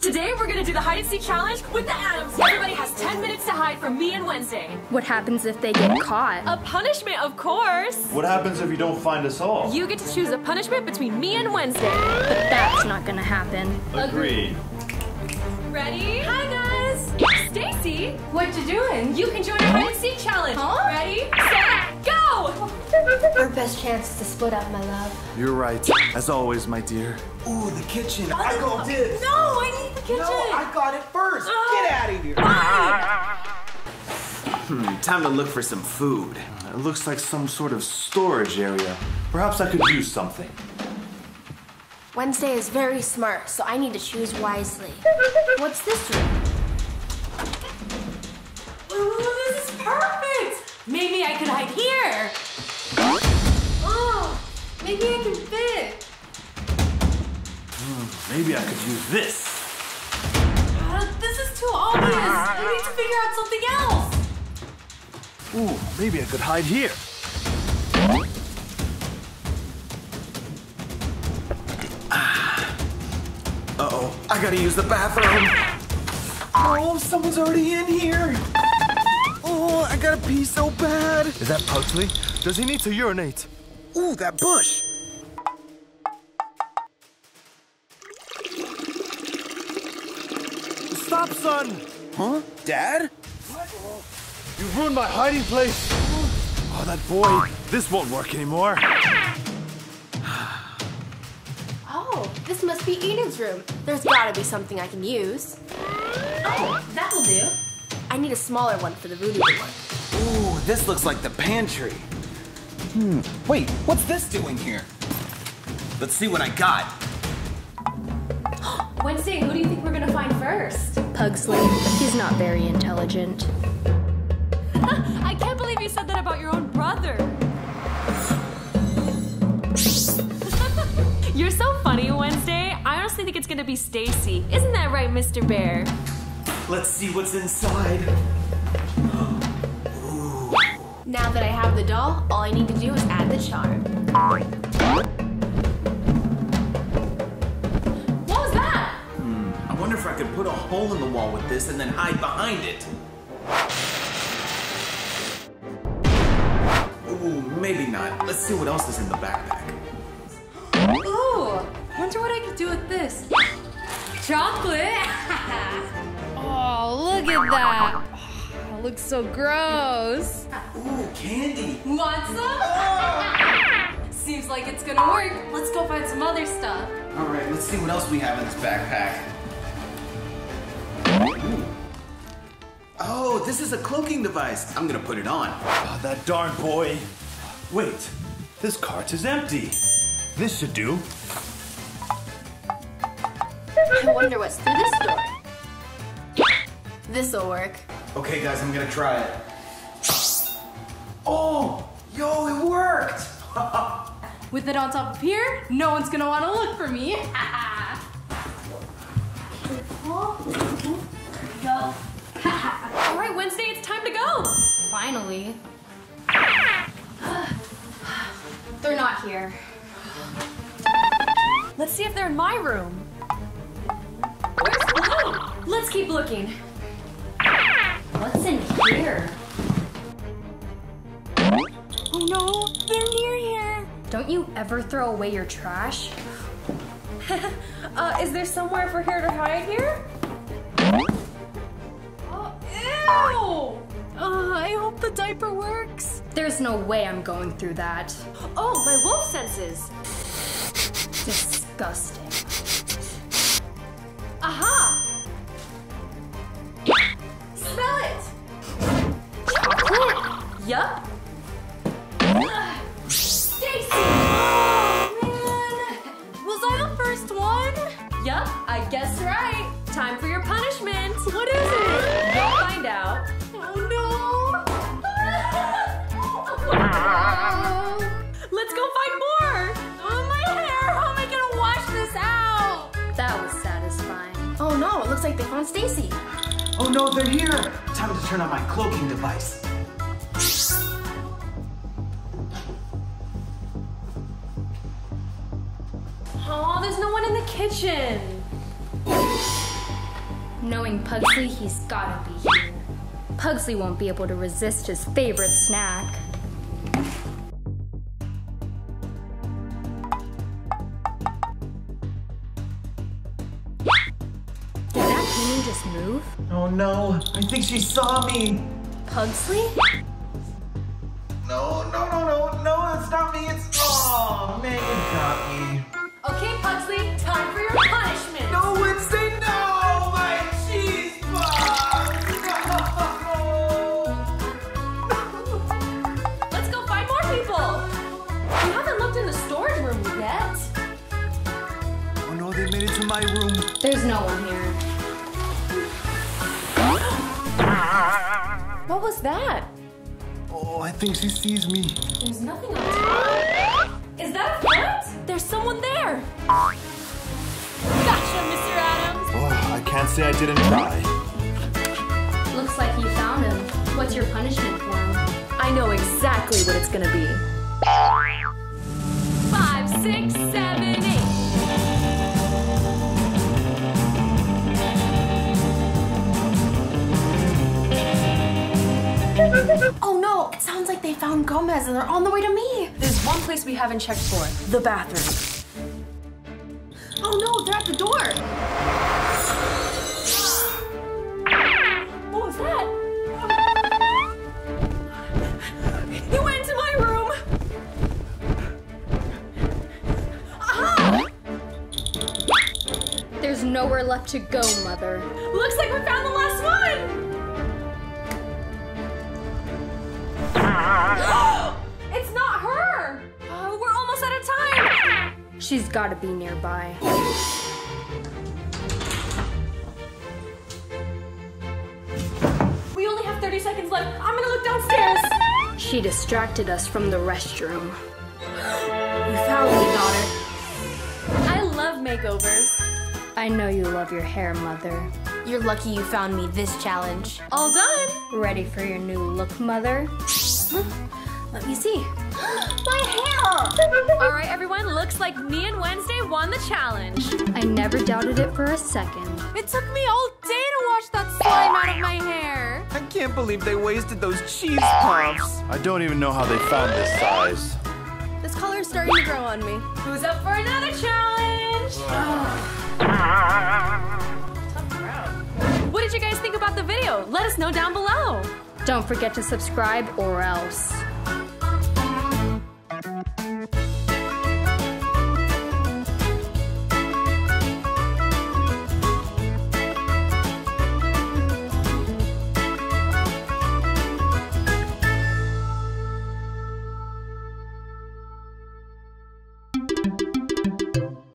Today we're gonna do the hide-and-seek challenge with the Addams. Everybody has 10 minutes to hide from me and Wednesday. What happens if they get caught? A punishment, of course. What happens if you don't find us all? You get to choose a punishment between me and Wednesday. But that's not gonna happen. Agreed. Ready? Hi guys! Stacy! What you doing? You can join our hide-and-seek challenge. Huh? Ready? Set! Go! Our best chance is to split up, my love. You're right, as always, my dear. Ooh, the kitchen. I go this. No, I need the kitchen. No, I got it first. Get out of here. Time to look for some food. It looks like some sort of storage area. Perhaps I could use something. Wednesday is very smart, so I need to choose wisely. What's this room? Ooh, this is perfect. Maybe I could hide here. Oh, maybe I can fit. Maybe I could use this. This is too obvious. I need to figure out something else. Ooh, maybe I could hide here. Uh-oh, I gotta use the bathroom. Oh, someone's already in here. Oh, I gotta pee so bad. Is that Pugsley? Does he need to urinate? Ooh, that bush. Stop, son! Huh? Dad? What? You ruined my hiding place! Oh, that boy. This won't work anymore. Oh, this must be Eden's room. There's gotta be something I can use. Oh, that'll do. I need a smaller one for the voodoo one. Ooh, this looks like the pantry. Wait, what's this doing here? Let's see what I got. Wednesday, who do you think we're gonna find first? Pugsley. He's not very intelligent. I can't believe you said that about your own brother. You're so funny, Wednesday. I honestly think it's gonna be Stacy. Isn't that right, Mr. Bear? Let's see what's inside. Ooh. Now that I have the doll, all I need to do is add the charm. I wonder if I could put a hole in the wall with this and then hide behind it. Ooh, maybe not. Let's see what else is in the backpack. Ooh, wonder what I could do with this. Chocolate! Oh, look at that. Oh, it looks so gross. Ooh, candy. Want some? Seems like it's gonna work. Let's go find some other stuff. All right, let's see what else we have in this backpack. Oh, this is a cloaking device. I'm gonna put it on. Oh, that darn boy. Wait, this cart is empty. This should do. I wonder what's through this door. This'll work. Okay, guys, I'm gonna try it. Oh, yo, it worked. With it on top of here, no one's gonna wanna look for me. Yo. All right, Wednesday, it's time to go. Finally. They're not here. Let's see if they're in my room. Where's Blue? Let's keep looking. What's in here? Oh no, they're near here. Don't you ever throw away your trash? Is there somewhere for her to hide here? Oh, ew! I hope the diaper works. There's no way I'm going through that. Oh, my wolf senses. Disgusting. Aha! Smell it! Chocolate? Yup. Stacy! Oh, man! Was I the first one? Yup, I guessed right. Time for your punishment. What is it? You'll find out. Oh no! Let's go find more. Oh, my hair. How am I gonna wash this out? That was satisfying. Oh no! It looks like they found Stacy. Oh no! They're here. Time to turn on my cloaking device. Oh, there's no one in the kitchen. Knowing Pugsley, he's gotta be here. Pugsley won't be able to resist his favorite snack. Did that human just move? Oh no, I think she saw me. Pugsley? No, it's not me, it's... Oh, man, you got me. Okay, Pugsley, time for your punishment. No, Wednesday, no, my cheese box. No. Let's go find more people. You haven't looked in the storage room yet. Oh no, they made it to my room. There's no one here. What was that? Oh, I think she sees me. There's nothing on top. Is that a foot? There's someone there. Gotcha, Mr. Addams. Oh, I can't say I didn't try. Looks like you found him. What's your punishment for him? I know exactly what it's gonna be. 5, 6, 7, 8. Oh no, it sounds like they found Gomez and they're on the way to me. There's one place we haven't checked for, the bathroom. Oh no, they're at the door. What was that? He went into my room. Aha! There's nowhere left to go, Mother. Looks like we found the last one. It's not her! We're almost out of time! She's gotta be nearby. We only have 30 seconds left. I'm gonna look downstairs! She distracted us from the restroom. We found you, daughter. I love makeovers. I know you love your hair, Mother. You're lucky you found me this challenge. All done! Ready for your new look, Mother? Let me see. My hair! All right, everyone, looks like me and Wednesday won the challenge. I never doubted it for a second. It took me all day to wash that slime out of my hair. I can't believe they wasted those cheese puffs. I don't even know how they found this size. This color's starting to grow on me. Who's up for another challenge? Tough crowd. What did you guys think about the video? Let us know down below. Don't forget to subscribe or else.